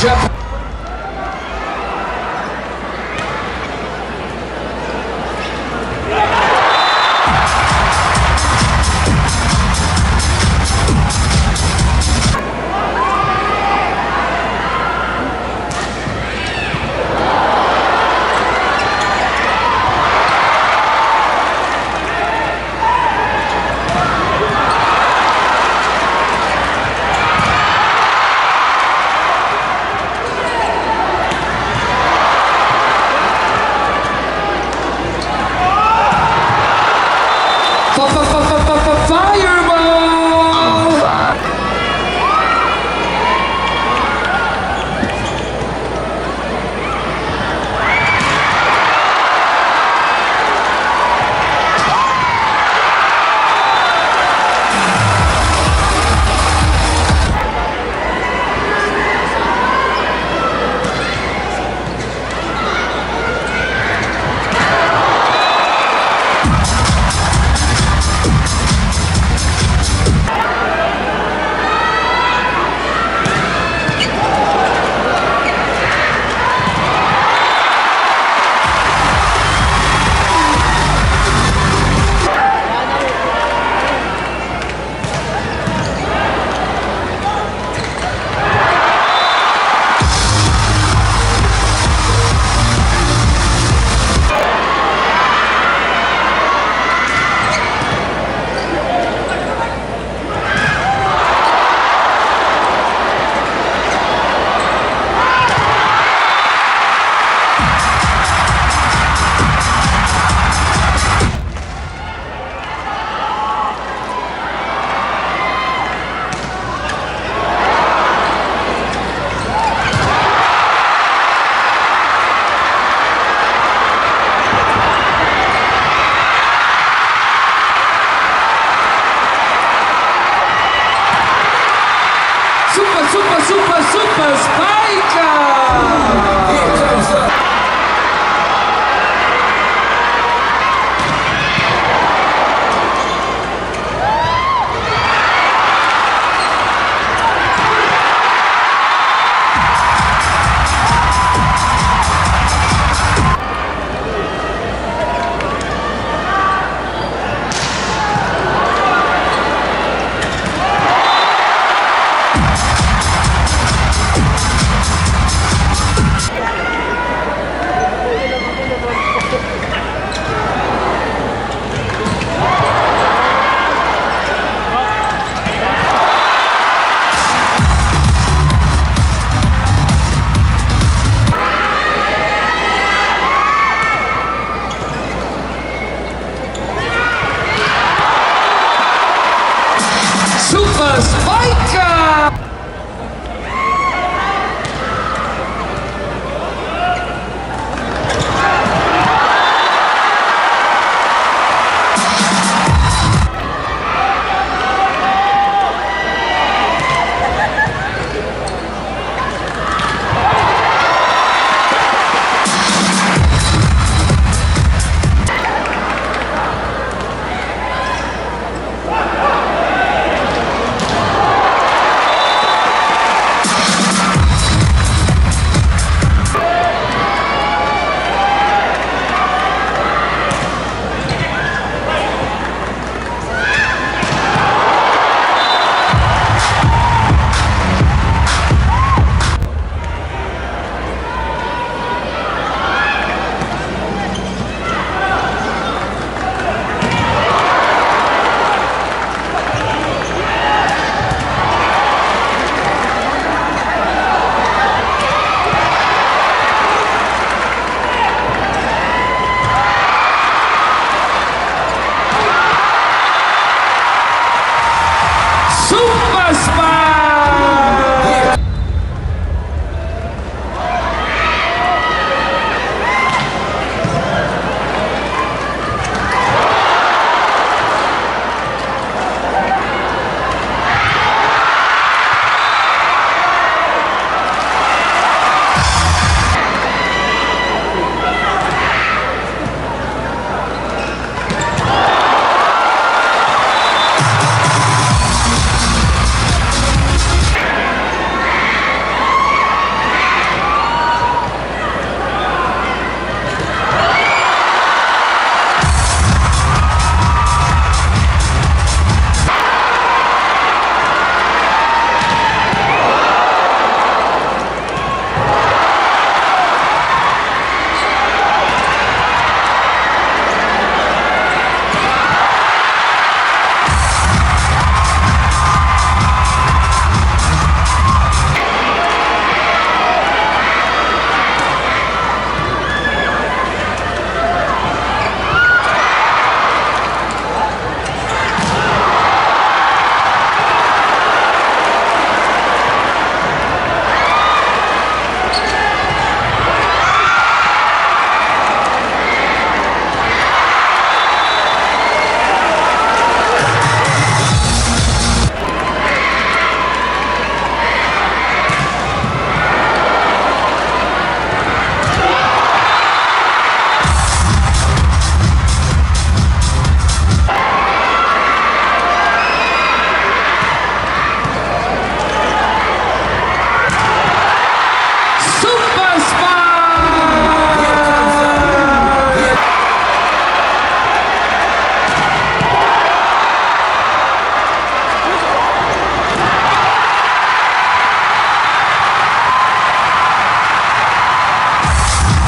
Japan.